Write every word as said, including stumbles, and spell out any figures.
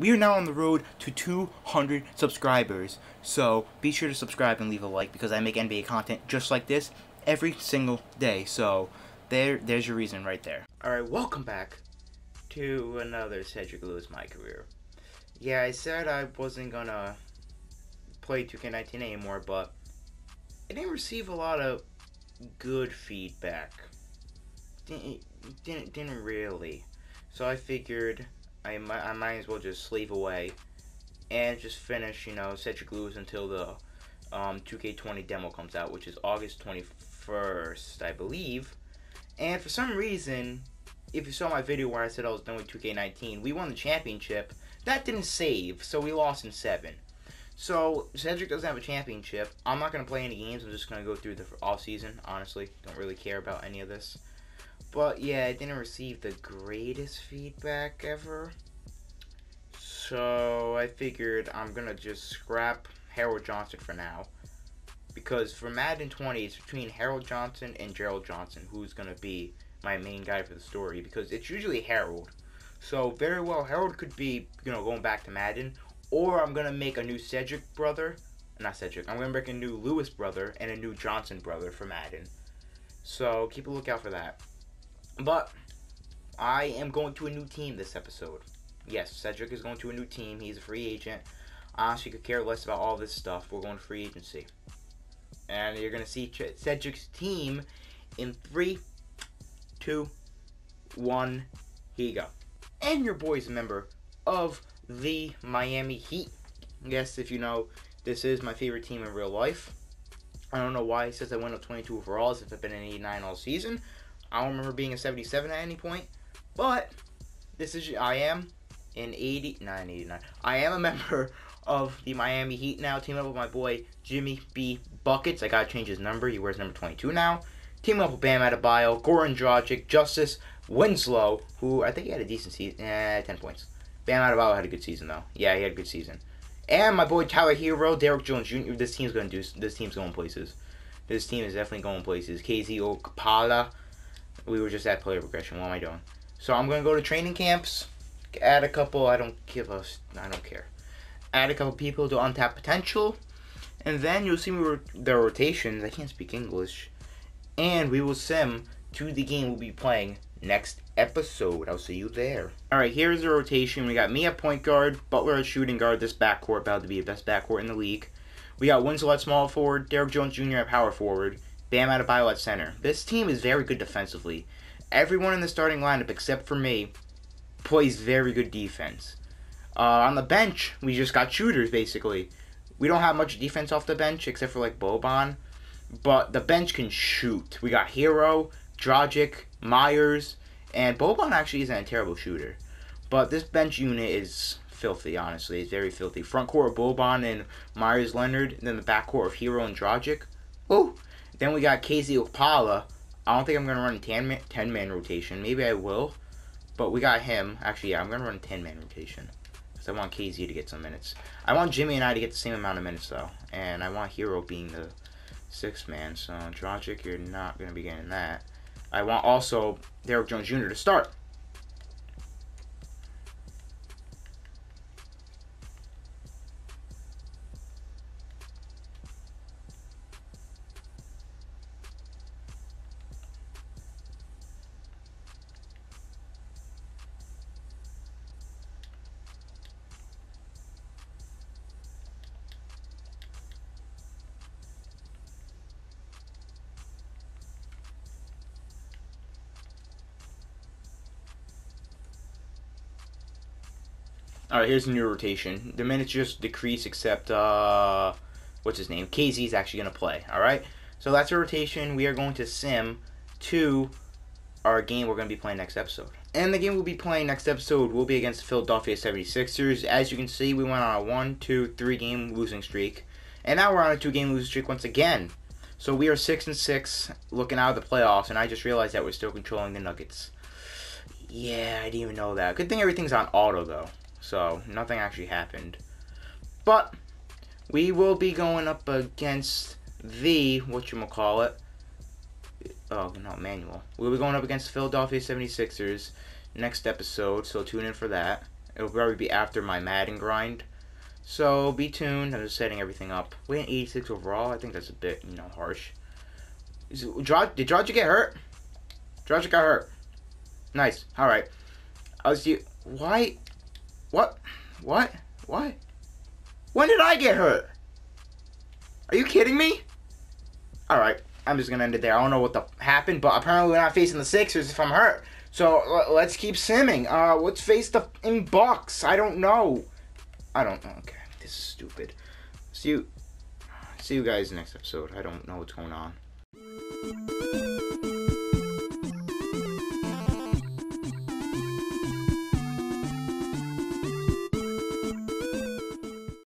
We are now on the road to two hundred subscribers, so be sure to subscribe and leave a like, because I make N B A content just like this every single day, so there, there's your reason right there. Alright, welcome back to another Cedric Lewis My Career. Yeah, I said I wasn't gonna play two K nineteen anymore, but I didn't receive a lot of good feedback. Didn't, didn't, didn't really. So I figured I might, I might as well just sleeve away and just finish, you know, Cedric Lewis until the um, two K twenty demo comes out, which is August twenty-first, I believe. And for some reason, if you saw my video where I said I was done with two K nineteen, we won the championship. That didn't save, so we lost in seven. So Cedric doesn't have a championship. I'm not going to play any games. I'm just going to go through the offseason, honestly. Don't really care about any of this. But yeah, I didn't receive the greatest feedback ever. So I figured I'm going to just scrap Harold Johnson for now. Because for Madden twenty, it's between Harold Johnson and Gerald Johnson, who's going to be my main guy for the story. Because it's usually Harold. So very well, Harold could be, you know, going back to Madden. Or I'm going to make a new Cedric brother. Not Cedric. I'm going to make a new Lewis brother and a new Johnson brother for Madden. So keep a lookout for that. But I am going to a new team this episode. Yes, Cedric is going to a new team. He's a free agent. Honestly, could care less about all this stuff. We're going to free agency. And you're going to see Cedric's team in three, two, one, here you go. And your boy's a member of the Miami Heat. Yes, if you know, this is my favorite team in real life. I don't know why he says I went up twenty-two overalls if I've been an eighty-nine all season. I don't remember being a seventy-seven at any point, but this is, I am an eighty-nine, eighty-nine. I am a member of the Miami Heat now. Team up with my boy Jimmy B Buckets. I gotta change his number. He wears number twenty-two now. Team up with Bam Adebayo, Goran Dragic, Justice Winslow, who I think he had a decent season. Eh, ten points. Bam Adebayo had a good season though. Yeah, he had a good season. And my boy Tyler Herro, Derrick Jones Junior This team's gonna do. This team's going places. This team is definitely going places. K Z Okpala. We were just at player progression. What am I doing? So I'm gonna go to training camps, add a couple. I don't give us. I don't care. Add a couple people to untapped potential, and then you'll see me ro their rotations. I can't speak English, and we will sim to the game we'll be playing next episode. I'll see you there. All right, here's the rotation. We got me at point guard, Butler at shooting guard. This backcourt about to be the best backcourt in the league. We got Winslow at small forward, Derrick Jones Junior at power forward. Bam Adebayo at center. This team is very good defensively. Everyone in the starting lineup, except for me, plays very good defense. Uh, on the bench, we just got shooters, basically. We don't have much defense off the bench, except for, like, Boban. But the bench can shoot. We got Herro, Dragic, Myers, and Boban actually isn't a terrible shooter. But this bench unit is filthy, honestly. It's very filthy. Front court of Boban and Myers Leonard, and then the back court of Herro and Dragic. Ooh! Then we got K Z Okpala. I don't think I'm going to run a ten-man rotation. Maybe I will. But we got him. Actually, yeah, I'm going to run a ten-man rotation. Because I want K Z to get some minutes. I want Jimmy and I to get the same amount of minutes, though. And I want Herro being the sixth man. So, Dragic, you're not going to be getting that. I want also Derrick Jones Junior to start. Alright, here's the new rotation. The minutes just decrease except, uh, what's his name? K Z's actually going to play, alright? So that's our rotation. We are going to sim to our game we're going to be playing next episode. And the game we'll be playing next episode will be against the Philadelphia seventy-sixers. As you can see, we went on a one, two, three game losing streak. And now we're on a two game losing streak once again. So we are six and six looking out of the playoffs, and I just realized that we're still controlling the Nuggets. Yeah, I didn't even know that. Good thing everything's on auto, though. So, nothing actually happened. But, we will be going up against the, whatchamacallit, oh, not manual. We'll be going up against the Philadelphia seventy-sixers next episode, so tune in for that. It'll probably be after my Madden grind. So be tuned. I'm just setting everything up. We're in eighty-six overall. I think that's a bit, you know, harsh. Is it, did Dragic get hurt? Dragic got hurt. Nice. All right. I'll see. Why? What? What? What? When did I get hurt? Are you kidding me? All right. I'm just gonna end it there. I don't know what the happened, but apparently we're not facing the Sixers if I'm hurt. So let's keep simming. Uh, let's face the in Bucks. I don't know. I don't know. Okay, this is stupid. See you. See you guys next episode. I don't know what's going on.